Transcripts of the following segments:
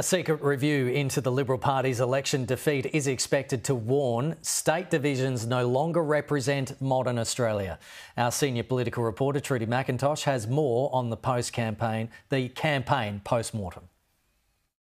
A secret review into the Liberal Party's election defeat is expected to warn state divisions no longer represent modern Australia. Our senior political reporter Trudy McIntosh has more on the campaign post-mortem.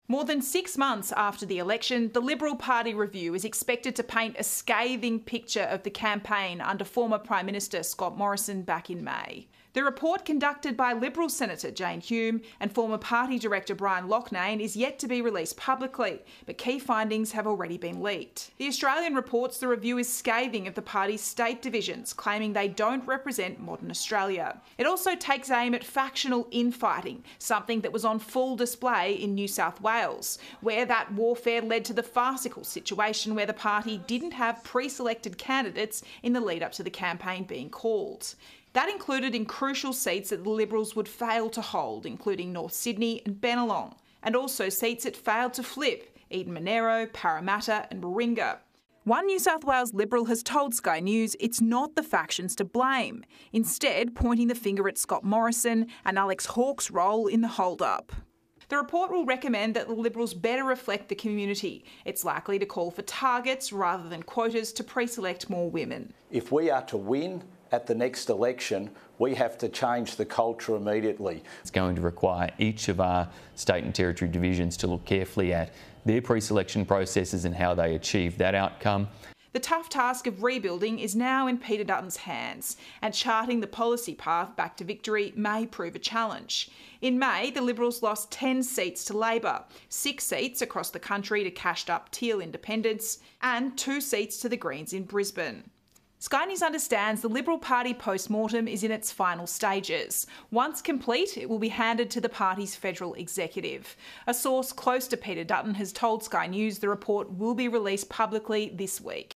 More than 6 months after the election, the Liberal Party review is expected to paint a scathing picture of the campaign under former Prime Minister Scott Morrison back in May. The report, conducted by Liberal Senator Jane Hume and former party director Brian Loughnane, is yet to be released publicly, but key findings have already been leaked. The Australian reports the review is scathing of the party's state divisions, claiming they don't represent modern Australia. It also takes aim at factional infighting, something that was on full display in New South Wales, where that warfare led to the farcical situation where the party didn't have pre-selected candidates in the lead up to the campaign being called. That included in crucial seats that the Liberals would fail to hold, including North Sydney and Bennelong, and also seats it failed to flip, Eden Monero, Parramatta and Warringah. One New South Wales Liberal has told Sky News it's not the factions to blame, instead pointing the finger at Scott Morrison and Alex Hawke's role in the hold-up. The report will recommend that the Liberals better reflect the community. It's likely to call for targets rather than quotas to pre-select more women. If we are to win at the next election, we have to change the culture immediately. It's going to require each of our state and territory divisions to look carefully at their pre-selection processes and how they achieve that outcome. The tough task of rebuilding is now in Peter Dutton's hands, and charting the policy path back to victory may prove a challenge. In May, the Liberals lost 10 seats to Labor, 6 seats across the country to cashed-up Teal Independents, and 2 seats to the Greens in Brisbane. Sky News understands the Liberal Party post-mortem is in its final stages. Once complete, it will be handed to the party's federal executive. A source close to Peter Dutton has told Sky News the report will be released publicly this week.